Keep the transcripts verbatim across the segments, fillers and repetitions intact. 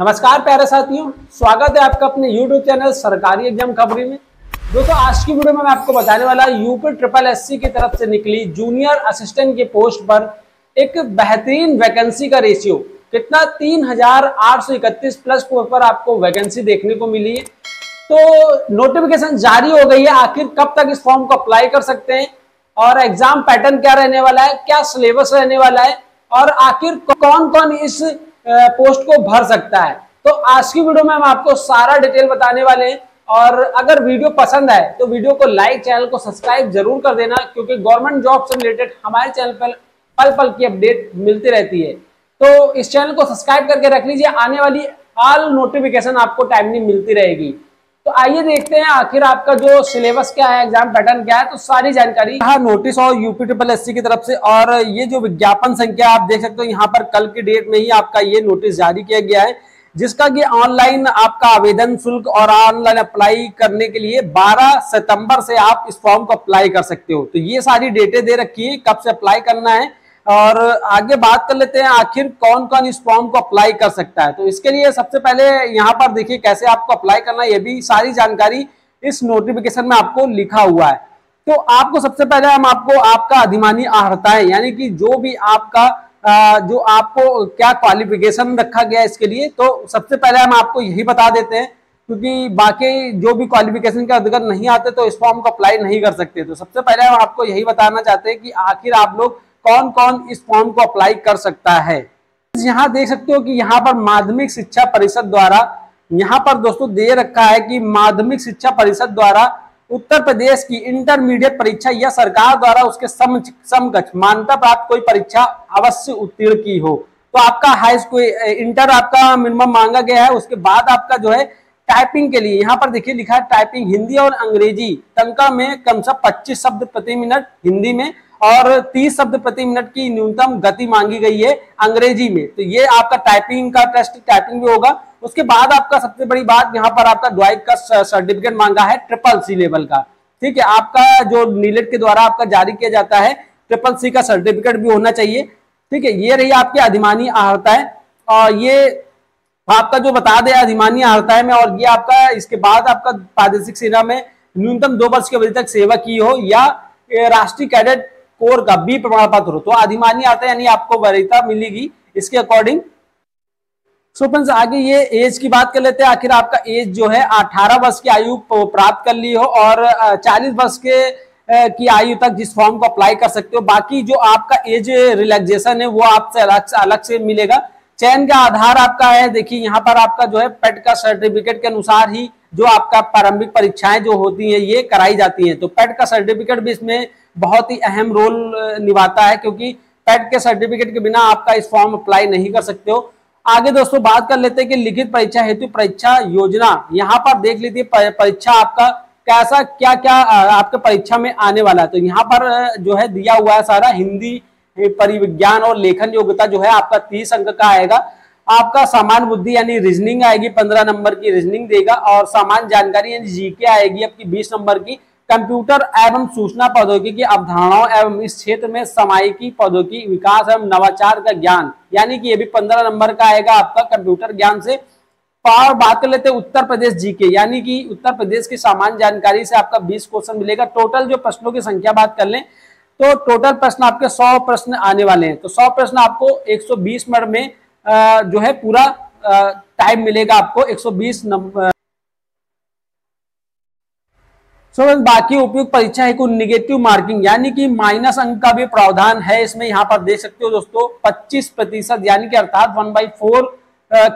नमस्कार प्यारे साथियों, स्वागत है आपका अपने YouTube चैनल सरकारी एग्जाम खबरी में। दोस्तों, आज की वीडियो में मैं आपको बताने वाला यूपी ट्रिपल एससी की तरफ से निकली जूनियर असिस्टेंट की पोस्ट पर एक बेहतरीन वैकेंसी का रेशियो कितना तीन हज़ार आठ सौ इकतीस प्लस पोस्ट पर आपको वैकेंसी देखने को मिली है। तो नोटिफिकेशन जारी हो गई है, आखिर कब तक इस फॉर्म को अप्लाई कर सकते हैं और एग्जाम पैटर्न क्या रहने वाला है, क्या सिलेबस रहने वाला है और आखिर कौन कौन इस पोस्ट को भर सकता है। तो आज की वीडियो में हम आपको सारा डिटेल बताने वाले हैं और अगर वीडियो पसंद आए तो वीडियो को लाइक, चैनल को सब्सक्राइब जरूर कर देना, क्योंकि गवर्नमेंट जॉब से रिलेटेड हमारे चैनल पर पल पल की अपडेट मिलती रहती है। तो इस चैनल को सब्सक्राइब करके रख लीजिए, आने वाली ऑल नोटिफिकेशन आपको टाइमली मिलती रहेगी। तो आइए देखते हैं आखिर आपका जो सिलेबस क्या है, एग्जाम पैटर्न क्या है, तो सारी जानकारी यहाँ नोटिस और यूपी ट्रिपल एससी की तरफ से। और ये जो विज्ञापन संख्या आप देख सकते हो यहाँ पर, कल की डेट में ही आपका ये नोटिस जारी किया गया है, जिसका कि ऑनलाइन आपका आवेदन शुल्क और ऑनलाइन अप्लाई करने के लिए बारह सितंबर से आप इस फॉर्म को अप्लाई कर सकते हो। तो ये सारी डेटें दे रखी है कब से अप्लाई करना है। और आगे बात कर लेते हैं आखिर कौन कौन इस फॉर्म को अप्लाई कर सकता है। तो इसके लिए सबसे पहले यहाँ पर देखिए कैसे आपको अप्लाई करना है, ये भी सारी जानकारी इस नोटिफिकेशन में आपको लिखा हुआ है। तो आपको सबसे पहले हम आपको आपका अधिमानी अर्हताएं, यानी कि जो भी आपका जो आपको क्या क्वालिफिकेशन रखा गया है इसके लिए, तो सबसे पहले हम आपको यही बता देते हैं, क्योंकि बाकी जो भी क्वालिफिकेशन के अंतर्गत नहीं आते तो इस फॉर्म को अप्लाई नहीं कर सकते। तो सबसे पहले हम आपको यही बताना चाहते हैं कि आखिर आप लोग कौन कौन इस फॉर्म को अप्लाई कर सकता है। यहाँ देख सकते हो कि यहाँ पर माध्यमिक शिक्षा परिषद द्वारा, यहाँ पर दोस्तों दे रखा है कि माध्यमिक शिक्षा परिषद द्वारा उत्तर प्रदेश की इंटरमीडिएट परीक्षा या सरकार द्वारा उसके समकक्ष मान्यता प्राप्त कोई परीक्षा अवश्य उत्तीर्ण की हो। तो आपका हाई स्कूल इंटर आपका मिनिमम मांगा गया है, उसके बाद आपका जो है टाइपिंग के लिए यहाँ पर देखिए लिखा है टाइपिंग हिंदी और अंग्रेजी तंका में कम से कम पच्चीस शब्द प्रति मिनट हिंदी में और तीस शब्द प्रति मिनट की न्यूनतम गति मांगी गई है अंग्रेजी में। तो ये आपका टाइपिंग का टेस्ट, टाइपिंग भी होगा। उसके बाद आपका सबसे बड़ी बात यहाँ पर आपका ड्वाइक का सर्टिफिकेट मांगा है ट्रिपल सी लेवल का, ठीक है। आपका जो नीलेट के द्वारा आपका जारी किया जाता है ट्रिपल सी का सर्टिफिकेट भी होना चाहिए, ठीक है। ये रही आपकी अधिमानी अर्हताएं, और ये आपका जो बता दे अधिमानी अर्हताएं में, और ये आपका इसके बाद आपका प्रादेशिक सेना में न्यूनतम दो वर्ष की अवधि तक सेवा की हो या राष्ट्रीय कैडेट कोर का बी प्रमाण पत्र हो तो अधिमानी आता है, यानी आपको वरीयता मिलेगी इसके अकॉर्डिंग। सो फ्रेंड्स, आगे ये एज की बात कर लेते हैं, आखिर आपका एज जो है अठारह वर्ष की आयु प्राप्त कर ली हो और चालीस वर्ष के की आयु तक जिस फॉर्म को अप्लाई कर सकते हो। बाकी जो आपका एज रिलैक्सेशन है वो आपसे अलग से अलग से मिलेगा। चयन का आधार आपका है, देखिए यहाँ पर आपका जो है पेट का सर्टिफिकेट के अनुसार ही जो आपका प्रारंभिक परीक्षाएं जो होती हैं ये कराई जाती हैं। तो पेट का सर्टिफिकेट भी इसमें बहुत ही अहम रोल निभाता है, क्योंकि पेट के सर्टिफिकेट के बिना आपका इस फॉर्म अप्लाई नहीं कर सकते हो। आगे दोस्तों बात कर लेते हैं कि लिखित परीक्षा हेतु परीक्षा योजना, यहाँ पर देख लीजिए परीक्षा आपका कैसा क्या क्या आपके परीक्षा में आने वाला है। तो यहाँ पर जो है दिया हुआ है सारा, हिंदी, परिविज्ञान और लेखन योग्यता जो है आपका तीस अंक का आएगा। आपका सामान्य बुद्धि यानी रीजनिंग आएगी, पंद्रह नंबर की रीजनिंग देगा, और सामान्य जानकारी यानी जीके आएगी आपकी बीस नंबर की। कंप्यूटर एवं सूचना प्रौद्योगिकी की अवधारणाओं एवं इस क्षेत्र में सामायिकी प्रौद्योगिकी विकास एवं नवाचार का ज्ञान, यानी कि ये भी पंद्रह नंबर का आएगा आपका कंप्यूटर ज्ञान से। और बात कर लेते हैं उत्तर प्रदेश जीके, यानी कि उत्तर प्रदेश की सामान्य जानकारी से आपका बीस क्वेश्चन मिलेगा। टोटल जो प्रश्नों की संख्या बात कर लें तो टोटल प्रश्न आपके सौ प्रश्न आने वाले हैं। तो सौ प्रश्न आपको एक सौ बीस मिनट में जो है पूरा टाइम मिलेगा आपको एक सौ बीस नंबर। सो बाकी उपयुक्त परीक्षा है को निगेटिव मार्किंग यानी कि माइनस अंक का भी प्रावधान है इसमें, यहाँ पर देख सकते हो दोस्तों पच्चीस प्रतिशत, यानी कि अर्थात वन बाई फोर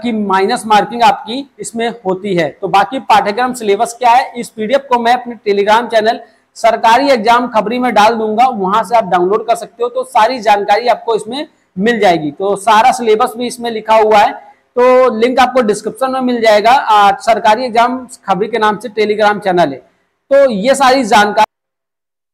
की माइनस मार्किंग आपकी इसमें होती है। तो बाकी पाठ्यक्रम सिलेबस क्या है, इस पीडीएफ को मैं अपने टेलीग्राम चैनल सरकारी एग्जाम खबरी में डाल दूंगा, वहां से आप डाउनलोड कर सकते हो। तो सारी जानकारी आपको इसमें मिल जाएगी, तो सारा सिलेबस भी इसमें लिखा हुआ है। तो लिंक आपको डिस्क्रिप्शन में मिल जाएगा, आ, सरकारी एग्जाम खबरी के नाम से टेलीग्राम चैनल है। तो ये सारी जानकारी,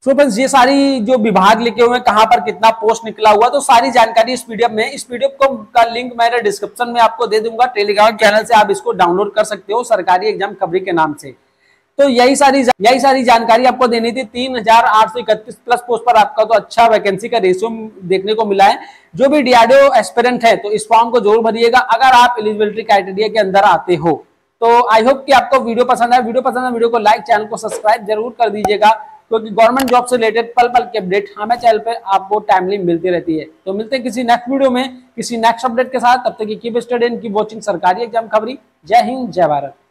सो फ्रेंड्स ये सारी जो विभाग लिखे हुए हैं कहाँ पर कितना पोस्ट निकला हुआ, तो सारी जानकारी इस पीडीएफ में, इस पीडीएफ को का लिंक मैंने डिस्क्रिप्शन में आपको दे दूंगा, टेलीग्राम चैनल से आप इसको डाउनलोड कर सकते हो सरकारी एग्जाम खबरी के नाम से। तो यही सारी यही सारी जानकारी आपको देनी थी। तीन हजार आठ सौ इकतीस प्लस पोस्ट पर आपका तो अच्छा वैकेंसी का रेशियो देखने को मिला है। जो भी डीआरडीओ एस्पिरेंट है तो इस फॉर्म को जरूर भरिएगा अगर आप एलिजिबिलिटी क्राइटेरिया के अंदर आते हो। तो आई होप कि आपको वीडियो पसंद है। वीडियो पसंद है वीडियो को लाइक, चैनल को सब्सक्राइब जरूर कर दीजिएगा, क्योंकि गवर्नमेंट जॉब से रिलेटेड पल पल की अपडेट हमें चैनल पर आपको टाइमली मिलती रहती है। तो मिलते हैं किसी नेक्स्ट वीडियो में किसी नेक्स्ट अपडेट के साथ। तब तक कीप स्टडीइंग, कीप वॉचिंग सरकारी एग्जाम खबरी। जय हिंद, जय भारत।